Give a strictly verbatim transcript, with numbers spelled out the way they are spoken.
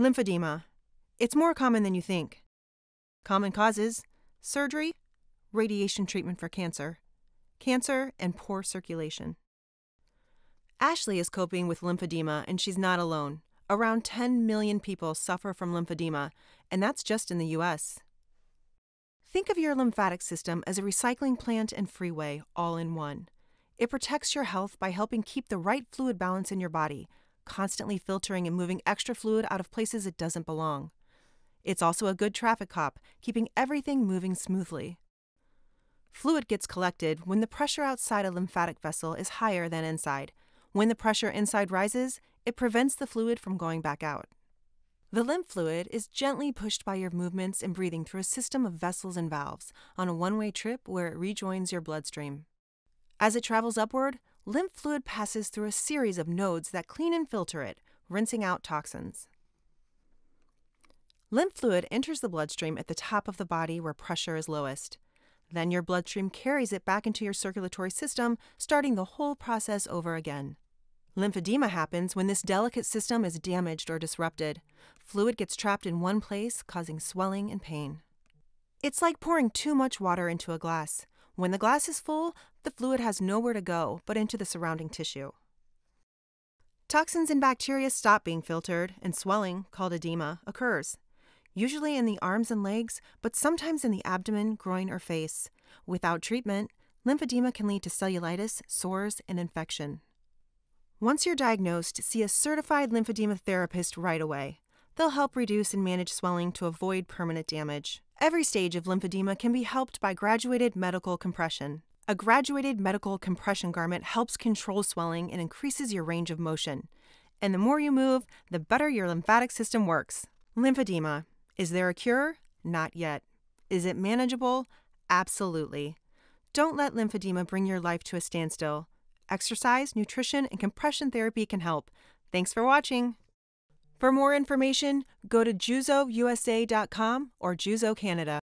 Lymphedema. It's more common than you think. Common causes: surgery, radiation treatment for cancer, cancer, and poor circulation. Ashley is coping with lymphedema, and she's not alone. Around ten million people suffer from lymphedema, and that's just in the U S Think of your lymphatic system as a recycling plant and freeway all in one. It protects your health by helping keep the right fluid balance in your body, constantly filtering and moving extra fluid out of places it doesn't belong. It's also a good traffic cop, keeping everything moving smoothly. Fluid gets collected when the pressure outside a lymphatic vessel is higher than inside. When the pressure inside rises, it prevents the fluid from going back out. The lymph fluid is gently pushed by your movements and breathing through a system of vessels and valves on a one-way trip where it rejoins your bloodstream. As it travels upward, lymph fluid passes through a series of nodes that clean and filter it, rinsing out toxins. Lymph fluid enters the bloodstream at the top of the body where pressure is lowest. Then your bloodstream carries it back into your circulatory system, starting the whole process over again. Lymphedema happens when this delicate system is damaged or disrupted. Fluid gets trapped in one place, causing swelling and pain. It's like pouring too much water into a glass. When the glass is full, the fluid has nowhere to go but into the surrounding tissue. Toxins and bacteria stop being filtered, and swelling, called edema, occurs, usually in the arms and legs, but sometimes in the abdomen, groin, or face. Without treatment, lymphedema can lead to cellulitis, sores, and infection. Once you're diagnosed, see a certified lymphedema therapist right away. They'll help reduce and manage swelling to avoid permanent damage. Every stage of lymphedema can be helped by graduated medical compression. A graduated medical compression garment helps control swelling and increases your range of motion. And the more you move, the better your lymphatic system works. Lymphedema. Is there a cure? Not yet. Is it manageable? Absolutely. Don't let lymphedema bring your life to a standstill. Exercise, nutrition, and compression therapy can help. Thanks for watching. For more information, go to juzousa dot com or Juzou Canada.